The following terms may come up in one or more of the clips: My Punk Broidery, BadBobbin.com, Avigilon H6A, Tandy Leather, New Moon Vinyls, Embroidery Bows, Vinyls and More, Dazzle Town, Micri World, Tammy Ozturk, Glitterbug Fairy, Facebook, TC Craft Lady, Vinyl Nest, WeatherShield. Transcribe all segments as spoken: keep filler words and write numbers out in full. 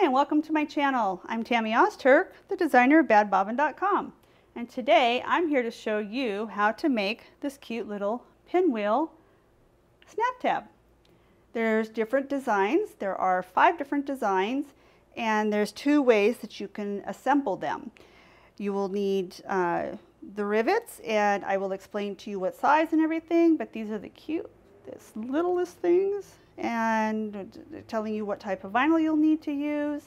Hi, and welcome to my channel. I'm Tammy Ozturk, the designer of Bad Bobbin dot com, and today I'm here to show you how to make this cute little pinwheel snap tab. There's different designs. There are five different designs, and there's two ways that you can assemble them. You will need uh, the rivets, and I will explain to you what size and everything, but these are the cute, this littlest things, and telling you what type of vinyl you'll need to use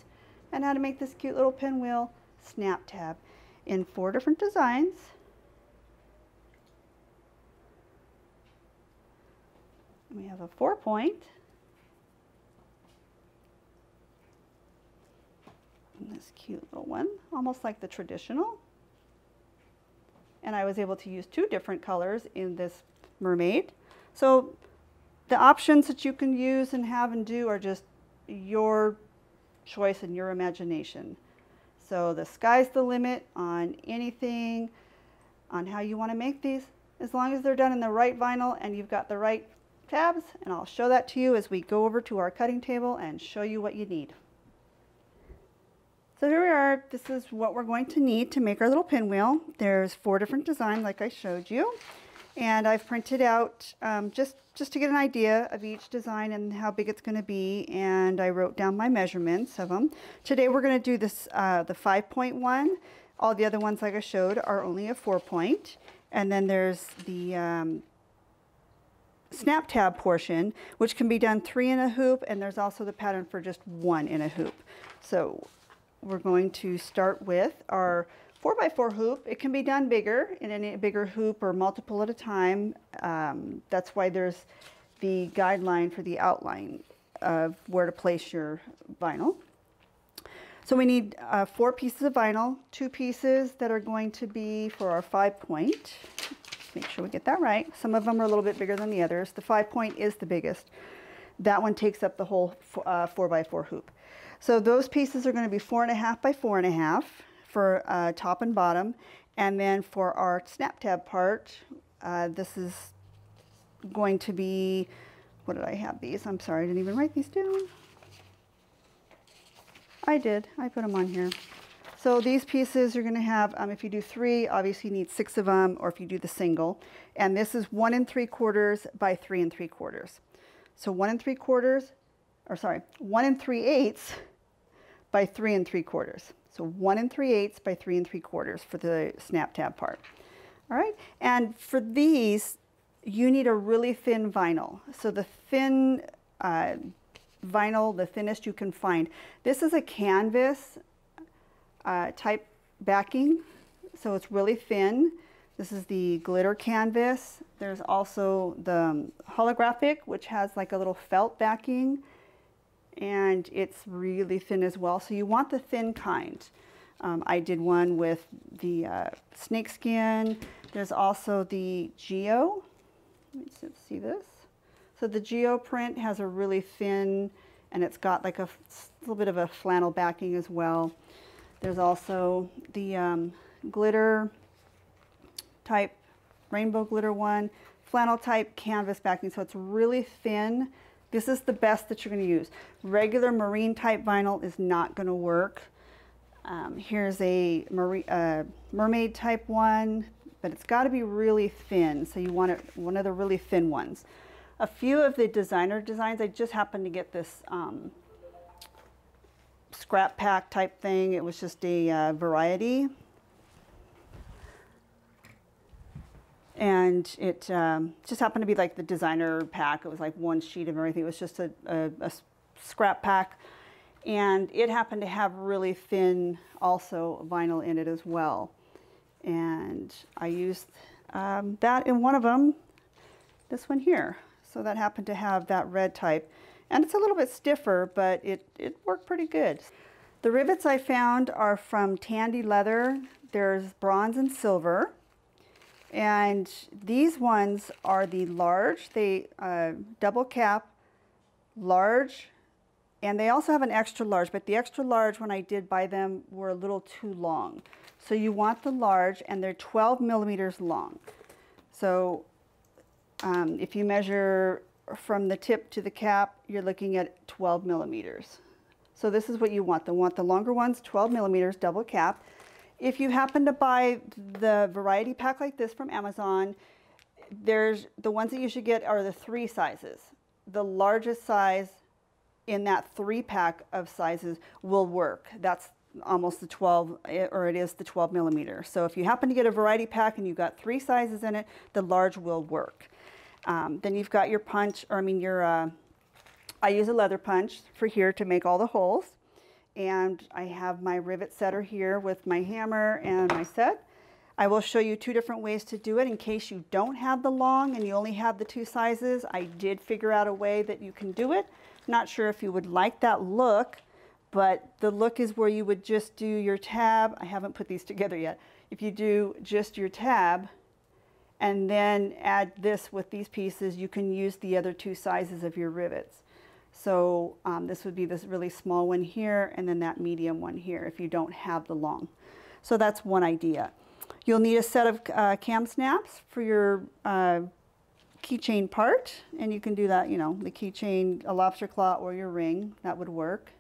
and how to make this cute little pinwheel snap tab in four different designs. We have a four point. And this cute little one, almost like the traditional. And I was able to use two different colors in this mermaid. So the options that you can use and have and do are just your choice and your imagination. So the sky's the limit on anything, on how you want to make these, as long as they're done in the right vinyl and you've got the right tabs, and I'll show that to you as we go over to our cutting table and show you what you need. So here we are. This is what we're going to need to make our little pinwheel. There's four different designs like I showed you. And I've printed out um, just, just to get an idea of each design and how big it's going to be, and I wrote down my measurements of them. Today we're going to do this, uh, the five point one. All the other ones, like I showed, are only a four point. And then there's the um, snap tab portion, which can be done three in a hoop, and there's also the pattern for just one in a hoop. So we're going to start with our four by four hoop. It can be done bigger, in any bigger hoop or multiple at a time. Um, that's why there's the guideline for the outline of where to place your vinyl. So we need uh, four pieces of vinyl, two pieces that are going to be for our five point. Make sure we get that right. Some of them are a little bit bigger than the others. The five point is the biggest. That one takes up the whole uh, four by four hoop. So those pieces are going to be four and a half by four and a half. For uh, top and bottom, and then for our snap tab part, uh, this is going to be, what did I have these? I'm sorry, I didn't even write these down. I did, I put them on here. So these pieces are gonna have, um, if you do three, obviously you need six of them, or if you do the single, and this is one and three quarters by three and three quarters. So one and three quarters, or sorry, one and three eighths by three and three quarters. So one and three eighths by three and three quarters for the snap tab part. All right, and for these, you need a really thin vinyl. So the thin uh, vinyl, the thinnest you can find. This is a canvas uh, type backing, so it's really thin. This is the glitter canvas. There's also the um, holographic, which has like a little felt backing, and it's really thin as well. So you want the thin kind. Um, I did one with the uh, snake skin. There's also the Geo. Let me see this. So the Geo print has a really thin, and it's got like a little bit of a flannel backing as well. There's also the um, glitter type, rainbow glitter one, flannel type canvas backing. So it's really thin. This is the best that you're going to use. Regular marine type vinyl is not going to work. Um, here's a marine, uh, mermaid type one, but it's got to be really thin. So you want it, one of the really thin ones. A few of the designer designs, I just happened to get this um, scrap pack type thing. It was just a uh, variety. And it um, just happened to be like the designer pack. It was like one sheet of everything. It was just a, a, a scrap pack. And it happened to have really thin, also, vinyl in it as well. And I used um, that in one of them, this one here. So that happened to have that red type. And it's a little bit stiffer, but it, it worked pretty good. The rivets I found are from Tandy Leather. There's bronze and silver. And these ones are the large, they uh, double cap, large, and they also have an extra large, but the extra large, when I did buy them, were a little too long. So you want the large, and they're twelve millimeters long. So um, if you measure from the tip to the cap, you're looking at twelve millimeters. So this is what you want. You want the longer ones, twelve millimeters, double cap. If you happen to buy the variety pack like this from Amazon, there's the ones that you should get are the three sizes. The largest size in that three pack of sizes will work. That's almost the twelve, or it is the twelve millimeter. So if you happen to get a variety pack and you've got three sizes in it, the large will work. Um, then you've got your punch, or I mean your, uh, I use a leather punch for here to make all the holes. And I have my rivet setter here with my hammer and my set. I will show you two different ways to do it in case you don't have the long and you only have the two sizes. I did figure out a way that you can do it. Not sure if you would like that look, but the look is where you would just do your tab. I haven't put these together yet. If you do just your tab and then add this with these pieces, you can use the other two sizes of your rivets. So um, this would be this really small one here and then that medium one here if you don't have the long. So that's one idea. You'll need a set of uh, cam snaps for your uh, keychain part, and you can do that, you know, the keychain, a lobster claw, or your ring, that would work.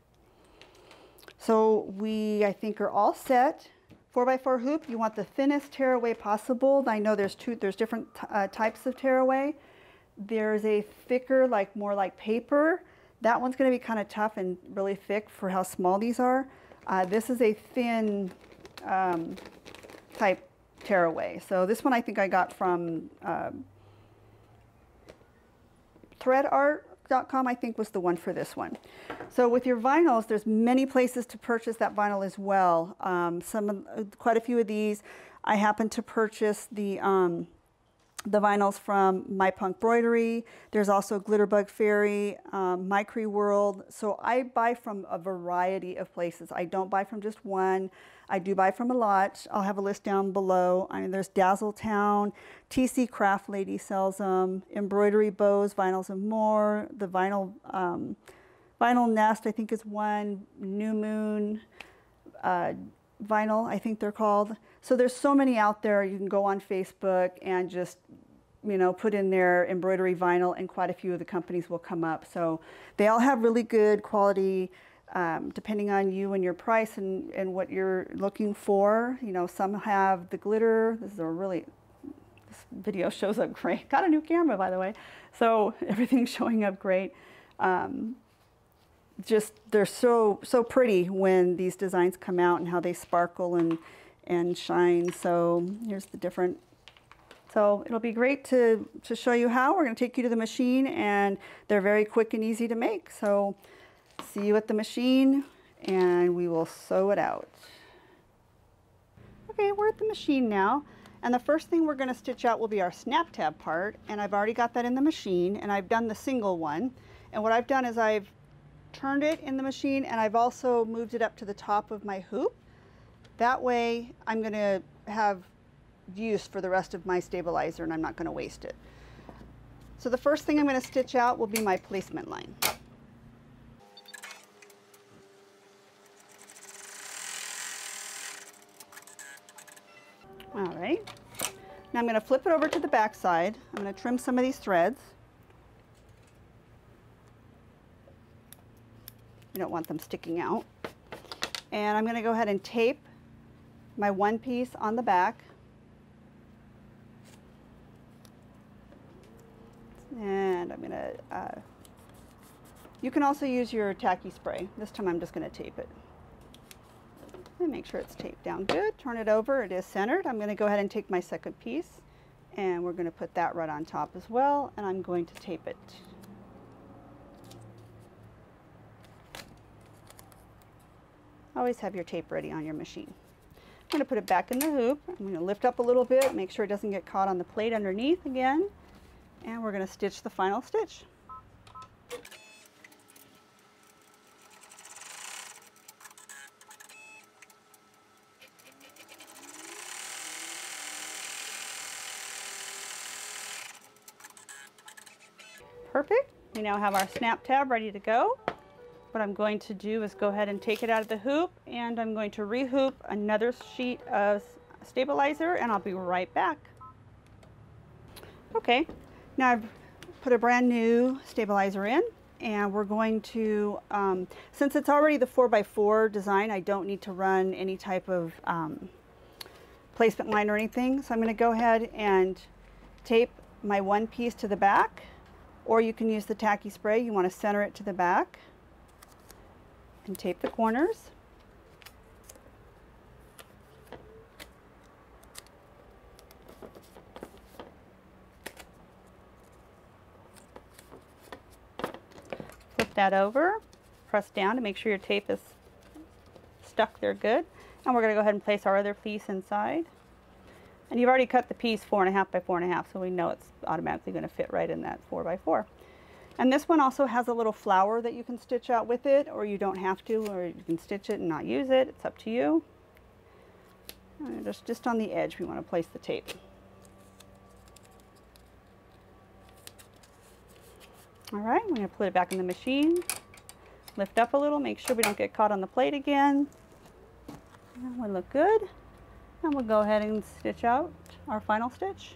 So we, I think, are all set. four by four hoop, you want the thinnest tearaway possible. I know there's two, there's different uh, types of tearaway. There's a thicker, like more like paper. That one's gonna be kind of tough and really thick for how small these are. Uh, this is a thin um, type tearaway. So this one I think I got from um, thread art dot com, I think was the one for this one. So with your vinyls, there's many places to purchase that vinyl as well. Um, some, uh, quite a few of these, I happen to purchase the um, the vinyls from My Punk Broidery. There's also Glitterbug Fairy, um, Micri World. So I buy from a variety of places. I don't buy from just one. I do buy from a lot. I'll have a list down below. I mean, there's Dazzle Town, T C Craft Lady sells them, Embroidery Bows, Vinyls and More, the Vinyl um, Vinyl Nest, I think is one, New Moon uh, Vinyl, I think they're called. So there's so many out there. You can go on Facebook and just, you know, put in their embroidery vinyl, and quite a few of the companies will come up. So they all have really good quality, um, depending on you and your price and, and what you're looking for. You know, some have the glitter. This is a really, this video shows up great. Got a new camera, by the way. So everything's showing up great. Um, just, they're so, so pretty when these designs come out and how they sparkle and and shine. So here's the different, so it'll be great to to show you how. We're going to take you to the machine, and they're very quick and easy to make. So see you at the machine, and we will sew it out. Okay, we're at the machine now, and the first thing we're going to stitch out will be our snap tab part, and I've already got that in the machine, and I've done the single one. And what I've done is I've turned it in the machine, and I've also moved it up to the top of my hoop. That way I'm going to have use for the rest of my stabilizer, and I'm not going to waste it. So the first thing I'm going to stitch out will be my placement line. All right. Now I'm going to flip it over to the back side. I'm going to trim some of these threads. You don't want them sticking out. And I'm going to go ahead and tape my one piece on the back, and I'm gonna, uh, you can also use your tacky spray. This time I'm just gonna tape it. And make sure it's taped down good, turn it over, it is centered. I'm gonna go ahead and take my second piece, and we're gonna put that right on top as well, and I'm going to tape it. Always have your tape ready on your machine. I'm going to put it back in the hoop. I'm going to lift up a little bit, make sure it doesn't get caught on the plate underneath again, and we're going to stitch the final stitch. Perfect. We now have our snap tab ready to go. What I'm going to do is go ahead and take it out of the hoop, and I'm going to rehoop another sheet of stabilizer, and I'll be right back. Okay, now I've put a brand new stabilizer in, and we're going to, um, since it's already the four by four design, I don't need to run any type of um, placement line or anything. So I'm going to go ahead and tape my one piece to the back, or you can use the tacky spray. You want to center it to the back and tape the corners. Flip that over, press down to make sure your tape is stuck there good. And we're going to go ahead and place our other piece inside. And you've already cut the piece four and a half by four and a half, so we know it's automatically going to fit right in that four by four. And this one also has a little flower that you can stitch out with it, or you don't have to, or you can stitch it and not use it. It's up to you. And just, just on the edge, we want to place the tape. All right, we're going to put it back in the machine. Lift up a little, make sure we don't get caught on the plate again. That would look good. And we'll go ahead and stitch out our final stitch.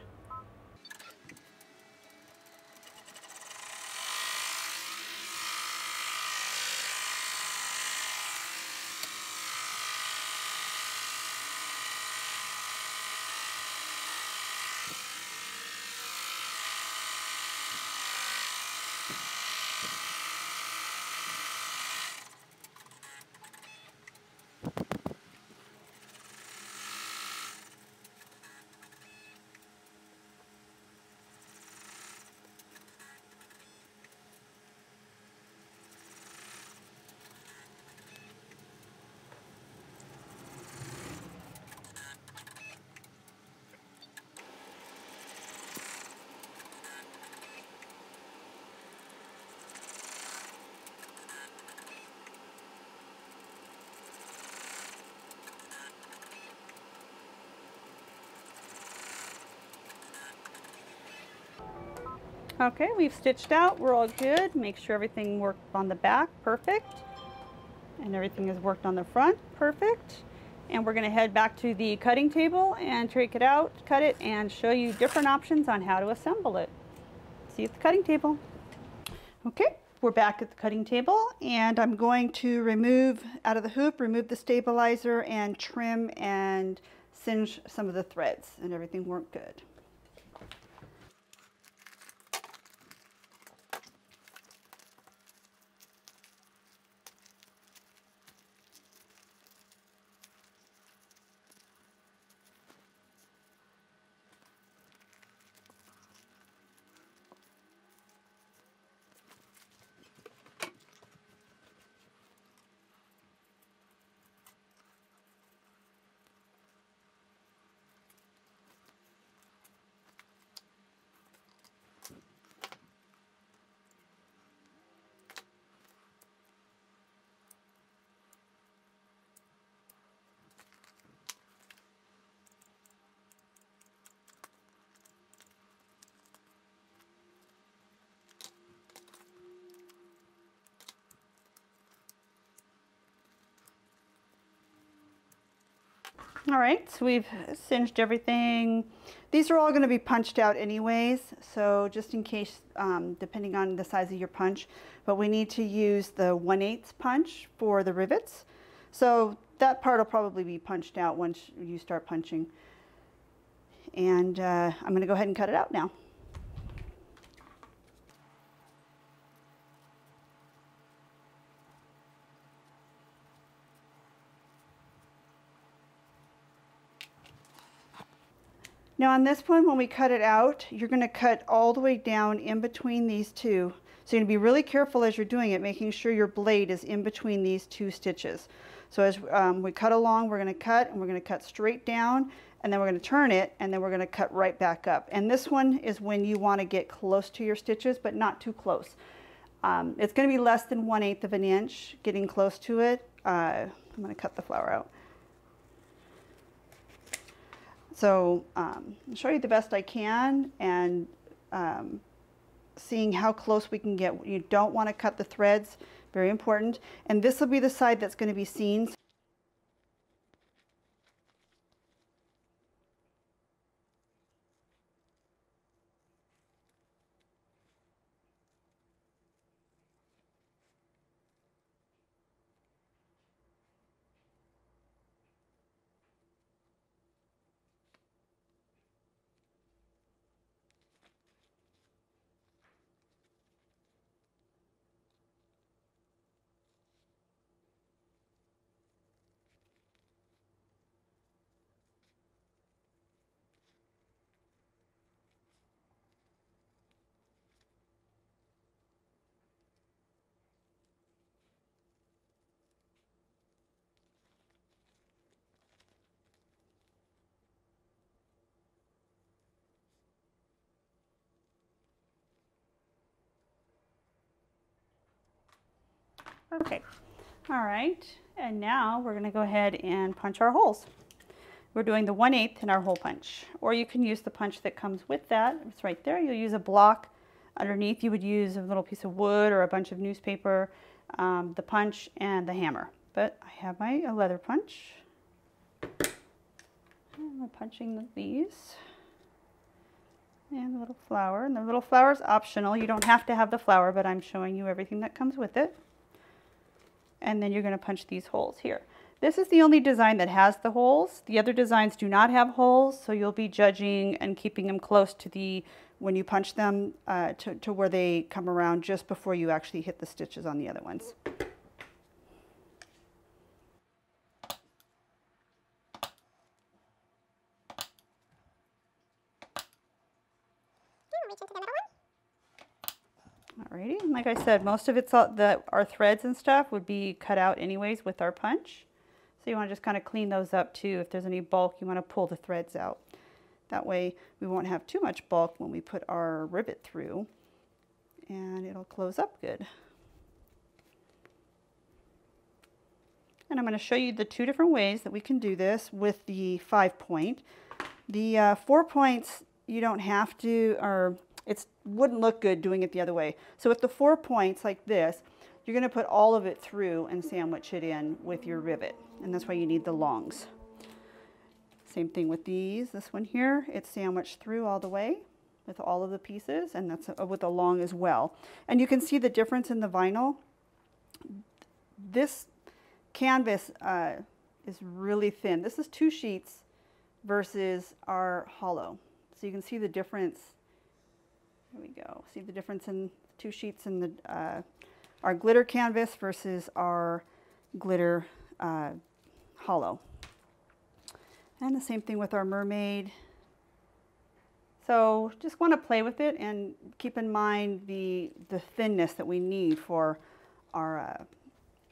Okay, we've stitched out, we're all good. Make sure everything worked on the back, perfect. And everything is worked on the front, perfect. And we're gonna head back to the cutting table and take it out, cut it, and show you different options on how to assemble it. See you at the cutting table. Okay, we're back at the cutting table, and I'm going to remove, out of the hoop, remove the stabilizer and trim and singe some of the threads, and everything worked good. All right, so we've singed everything. These are all going to be punched out anyways, so just in case, um, depending on the size of your punch, but we need to use the one eighth punch for the rivets. So that part will probably be punched out once you start punching. And uh, I'm going to go ahead and cut it out now. Now on this one, when we cut it out, you're going to cut all the way down in between these two. So you're going to be really careful as you're doing it, making sure your blade is in between these two stitches. So as um, we cut along, we're going to cut, and we're going to cut straight down, and then we're going to turn it, and then we're going to cut right back up. And this one is when you want to get close to your stitches, but not too close. Um, it's going to be less than one eighth of an inch getting close to it. Uh, I'm going to cut the flower out. So um, I'll show you the best I can, and um, seeing how close we can get. You don't want to cut the threads, very important. And this will be the side that's going to be seen. Perfect. All right, and now we're gonna go ahead and punch our holes. We're doing the one eighth in our hole punch, or you can use the punch that comes with that. It's right there. You'll use a block. Underneath you would use a little piece of wood or a bunch of newspaper, um, the punch and the hammer. But I have my a leather punch. And we're punching these. And the little flower. And the little flower is optional. You don't have to have the flower, but I'm showing you everything that comes with it. And then you're going to punch these holes here. This is the only design that has the holes. The other designs do not have holes, so you'll be judging and keeping them close to the, when you punch them, uh, to, to where they come around just before you actually hit the stitches on the other ones. Alrighty, and like I said, most of it's all the, our threads and stuff would be cut out anyways with our punch. So you want to just kind of clean those up too. If there's any bulk, you want to pull the threads out. That way we won't have too much bulk when we put our rivet through, and it'll close up good. And I'm going to show you the two different ways that we can do this with the five point. The uh, four points, you don't have to, or it wouldn't look good doing it the other way. So with the four points like this, you're going to put all of it through and sandwich it in with your rivet. And that's why you need the longs. Same thing with these. This one here, it's sandwiched through all the way with all of the pieces, and that's with a long as well. And you can see the difference in the vinyl. This canvas uh, is really thin. This is two sheets versus our hollow. So you can see the difference. There we go. See the difference in two sheets in the uh, our glitter canvas versus our glitter Uh, hollow. And the same thing with our mermaid. So just want to play with it and keep in mind the the thinness that we need for our uh,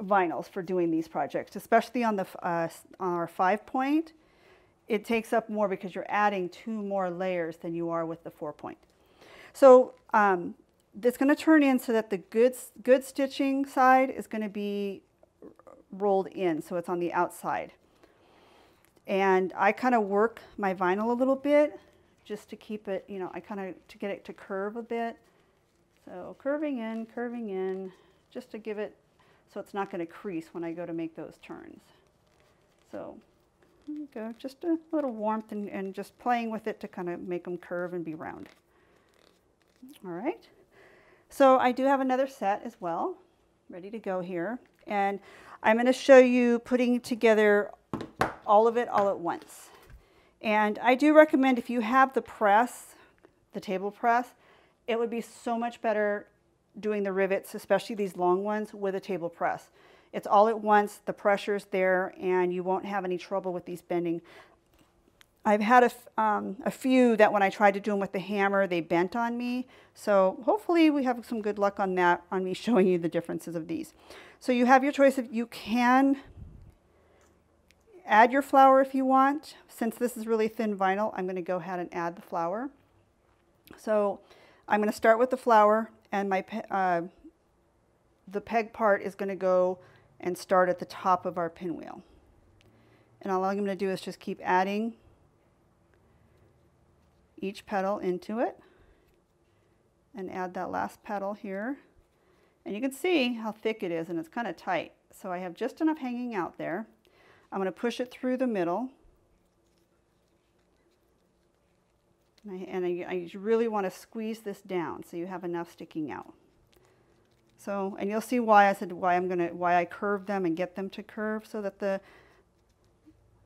vinyls for doing these projects, especially on the uh, on our five point. It takes up more because you're adding two more layers than you are with the four point. So um, it's going to turn in so that the good good stitching side is going to be rolled in, so it's on the outside. And I kind of work my vinyl a little bit just to keep it, you know, I kind of to get it to curve a bit. So curving in, curving in, just to give it so it's not going to crease when I go to make those turns. So there you go, just a little warmth and, and just playing with it to kind of make them curve and be round. All right, so I do have another set as well ready to go here, and I'm going to show you putting together all of it all at once. And I do recommend, if you have the press, the table press, it would be so much better doing the rivets, especially these long ones, with a table press. It's all at once, the pressure's there, and you won't have any trouble with these bending. I've had a, um, a few that when I tried to do them with the hammer, they bent on me. So hopefully we have some good luck on that, on me showing you the differences of these. So you have your choice of, you can add your flower if you want. Since this is really thin vinyl, I'm gonna go ahead and add the flower. So I'm gonna start with the flower, and my pe uh, the peg part is gonna go and start at the top of our pinwheel. And all I'm gonna do is just keep adding each petal into it, and add that last petal here. And you can see how thick it is, and it's kind of tight. So I have just enough hanging out there. I'm going to push it through the middle. And, I, and I, I really want to squeeze this down so you have enough sticking out. So, and you'll see why I said why I'm gonna why I curve them and get them to curve, so that the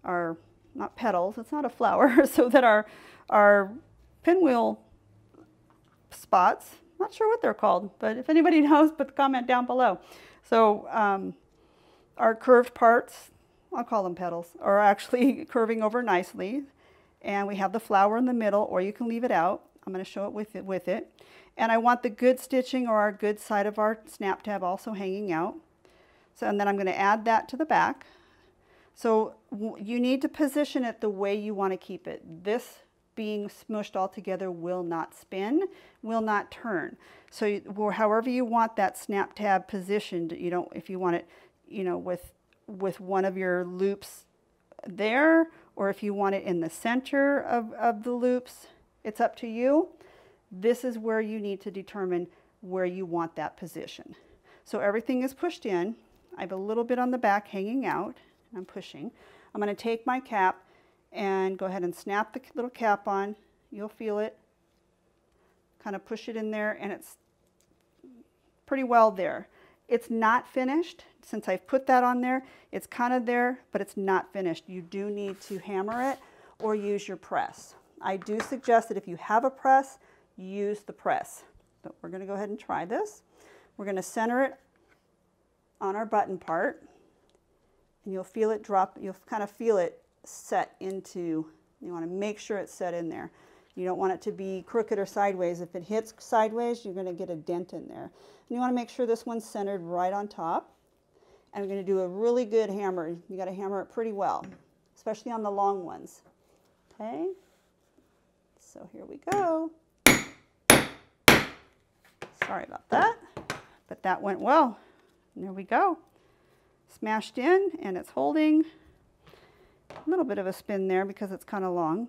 our not petals, it's not a flower, so that our our pinwheel spots, not sure what they're called, but if anybody knows, put the comment down below. So um, our curved parts, I'll call them petals, are actually curving over nicely. And we have the flower in the middle, or you can leave it out. I'm going to show it with it. With it. And I want the good stitching, or our good side of our snap tab, also hanging out. So, and then I'm going to add that to the back. So you need to position it the way you want to keep it. This being smushed all together will not spin, will not turn. So however you want that snap tab positioned, you don't, if you want it, you know, with, with one of your loops there, or if you want it in the center of, of the loops, it's up to you. This is where you need to determine where you want that position. So everything is pushed in. I have a little bit on the back hanging out, and I'm pushing. I'm going to take my cap and go ahead and snap the little cap on. You'll feel it. Kind of push it in there, and it's pretty well there. It's not finished. Since I've put that on there, it's kind of there, but it's not finished. You do need to hammer it or use your press. I do suggest that if you have a press, use the press. But we're going to go ahead and try this. We're going to center it on our button part, and you'll feel it drop. You'll kind of feel it set into, you want to make sure it's set in there. You don't want it to be crooked or sideways. If it hits sideways, you're going to get a dent in there. And you want to make sure this one's centered right on top. And I'm going to do a really good hammer. You got to hammer it pretty well, especially on the long ones. Okay, so here we go. Sorry about that, but that went well. And there we go. Smashed in, and it's holding. A little bit of a spin there because it's kind of long.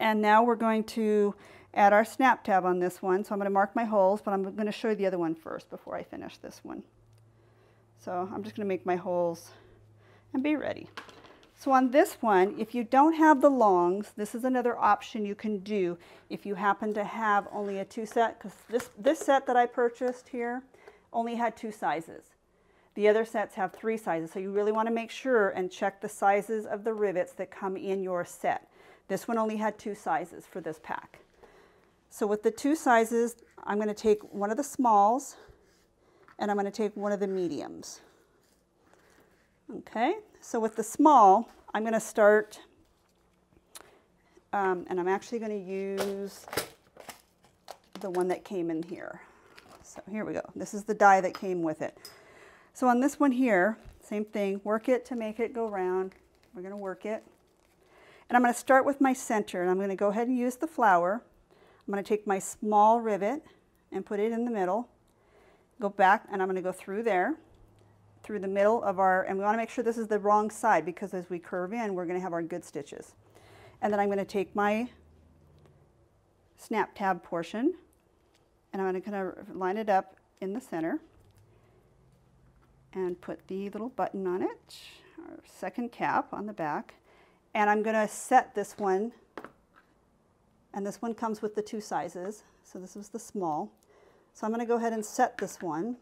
And now we're going to add our snap tab on this one. So I'm going to mark my holes, but I'm going to show you the other one first before I finish this one. So I'm just going to make my holes and be ready. So on this one, if you don't have the longs, this is another option you can do if you happen to have only a two set, because this, this set that I purchased here only had two sizes. The other sets have three sizes, so you really want to make sure and check the sizes of the rivets that come in your set. This one only had two sizes for this pack. So with the two sizes, I'm going to take one of the smalls and I'm going to take one of the mediums. Okay, so with the small, I'm going to start, um, and I'm actually going to use the one that came in here. So here we go. This is the die that came with it. So on this one here, same thing, work it to make it go round. We're going to work it. And I'm going to start with my center, and I'm going to go ahead and use the flower. I'm going to take my small rivet and put it in the middle. Go back, and I'm going to go through there, through the middle of our, and we want to make sure this is the wrong side, because as we curve in, we're going to have our good stitches. And then I'm going to take my snap tab portion, and I'm going to kind of line it up in the center and put the little button on it, our second cap on the back. And I'm going to set this one, and this one comes with the two sizes, so this is the small. So I'm going to go ahead and set this one.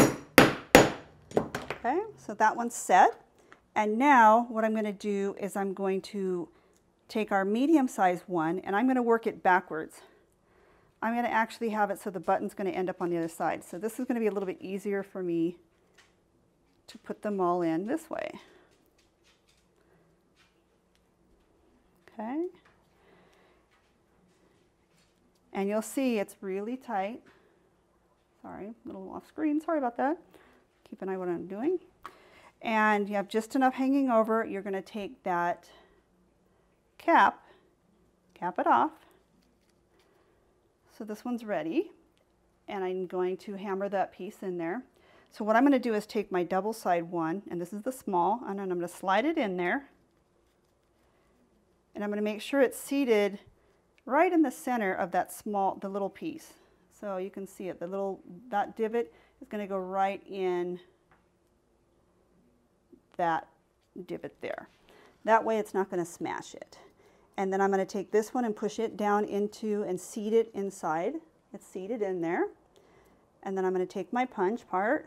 Okay, so that one's set. And now what I'm going to do is I'm going to take our medium size one, and I'm going to work it backwards. I'm going to actually have it so the button's going to end up on the other side. So this is going to be a little bit easier for me to put them all in this way. Okay. And you'll see it's really tight. Sorry, a little off screen, sorry about that. Keep an eye on what I'm doing. And you have just enough hanging over. You're going to take that cap, cap it off. So this one's ready, and I'm going to hammer that piece in there. So what I'm going to do is take my double side one, and this is the small, and then I'm going to slide it in there. And I'm going to make sure it's seated right in the center of that small, the little piece. So you can see it, the little, that divot is going to go right in that divot there. That way it's not going to smash it. And then I'm going to take this one and push it down into and seat it inside. It's seated in there. And then I'm going to take my punch part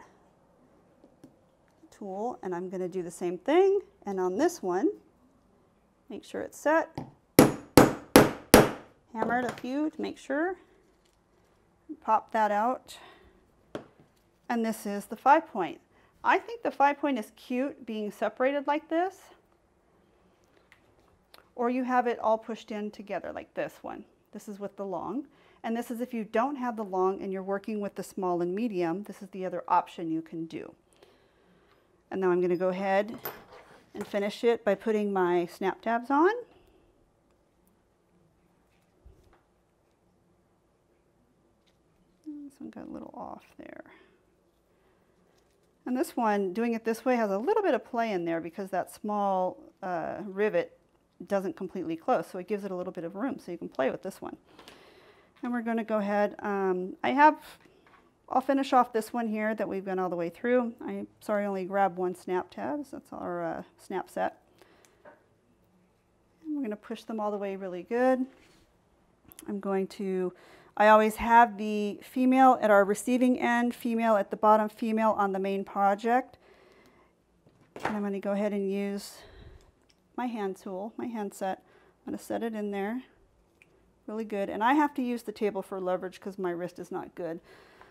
tool, and I'm going to do the same thing. And on this one, make sure it's set. Hammer it a few to make sure. Pop that out. And this is the five point. I think the five point is cute being separated like this. Or you have it all pushed in together like this one. This is with the long. And this is if you don't have the long and you're working with the small and medium, this is the other option you can do. And now I'm going to go ahead and finish it by putting my snap tabs on. This one got a little off there. And this one, doing it this way, has a little bit of play in there because that small uh, rivet doesn't completely close, so it gives it a little bit of room, so you can play with this one. And we're going to go ahead, um, I have, I'll finish off this one here that we've gone all the way through. I'm sorry I only grabbed one snap tabs, that's our uh, snap set. And we're going to push them all the way really good. I'm going to, I always have the female at our receiving end, female at the bottom, female on the main project. And I'm going to go ahead and use my hand tool, my hand set. I'm going to set it in there really good. And I have to use the table for leverage because my wrist is not good.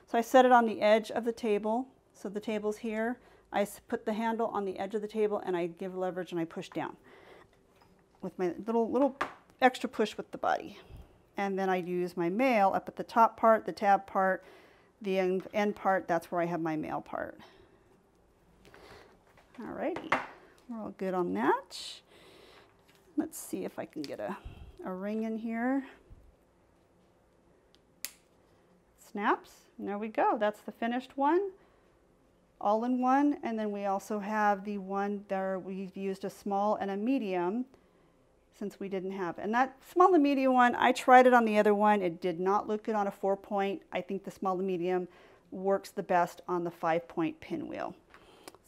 So I set it on the edge of the table. So the table's here. I put the handle on the edge of the table and I give leverage and I push down with my little, little extra push with the body. And then I use my mail up at the top part, the tab part, the end, end part. That's where I have my mail part. Alrighty, we're all good on that. Let's see if I can get a, a ring in here. Snaps, and there we go. That's the finished one, all in one. And then we also have the one there we've used a small and a medium since we didn't have. And that small and medium one, I tried it on the other one. It did not look good on a four point. I think the small and medium works the best on the five point pinwheel.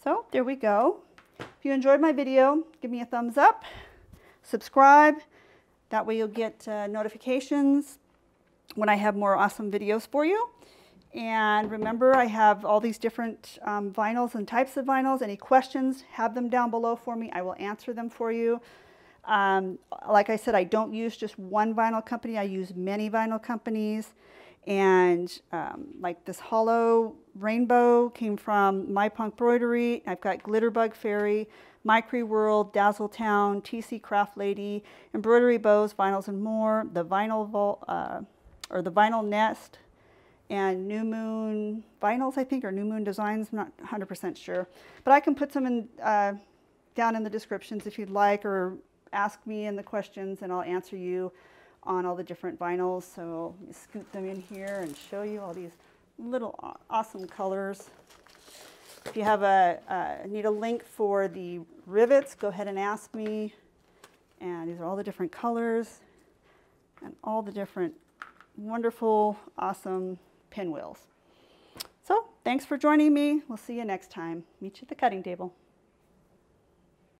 So there we go. If you enjoyed my video, give me a thumbs up, subscribe. That way you'll get uh, notifications when I have more awesome videos for you. And remember, I have all these different um, vinyls and types of vinyls. Any questions, have them down below for me. I will answer them for you. Um, like I said, I don't use just one vinyl company. I use many vinyl companies. And um, like this hollow rainbow came from My Punk Broidery. I've got Glitterbug Fairy, Micri World, Dazzle Town, T C Craft Lady, Embroidery Bows, Vinyls and More, the Vinyl Vault, uh, or the Vinyl Nest, and New Moon Vinyls, I think, or New Moon Designs. I'm not one hundred percent sure, but I can put some in uh, down in the descriptions if you'd like, or ask me in the questions, and I'll answer you on all the different vinyls. So let me scoot them in here and show you all these little awesome colors. If you have a uh, need a link for the rivets, go ahead and ask me. And these are all the different colors and all the different wonderful, awesome pinwheels. So thanks for joining me. We'll see you next time. Meet you at the cutting table.